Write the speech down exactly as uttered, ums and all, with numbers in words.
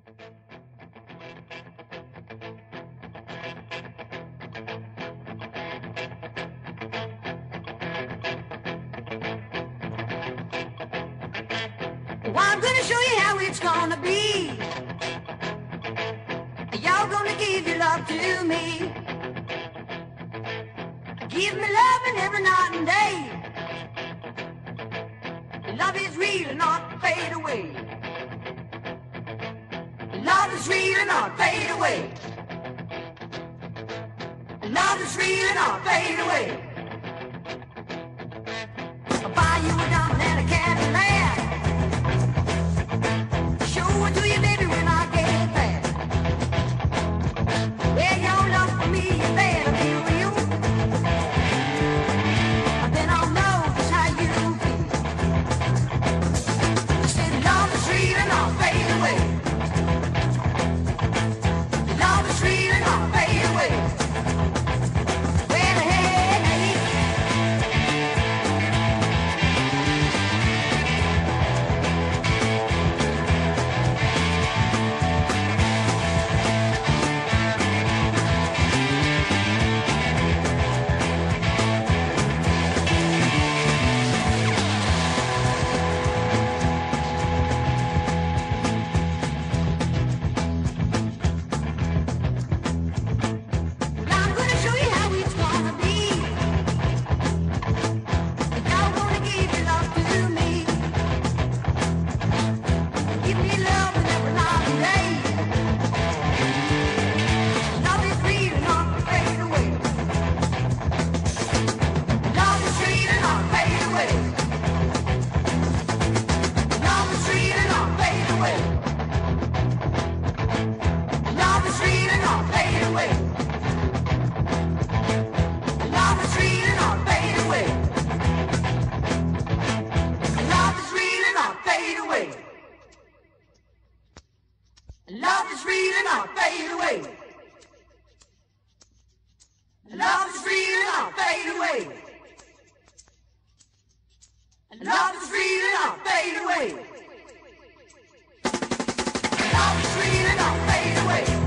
Well, I'm gonna show you how it's gonna be. Y'all gonna give your love to me. Give me love and every night and day. Love is real, not fade away. Love is real, not fade away. Love is real, not fade away. I'll buy you a diamond and a Cadillac. Love is real and I'll fade away. Love is real and I'll fade away. Love is real and I'll fade away. Love is real and I'll fade away.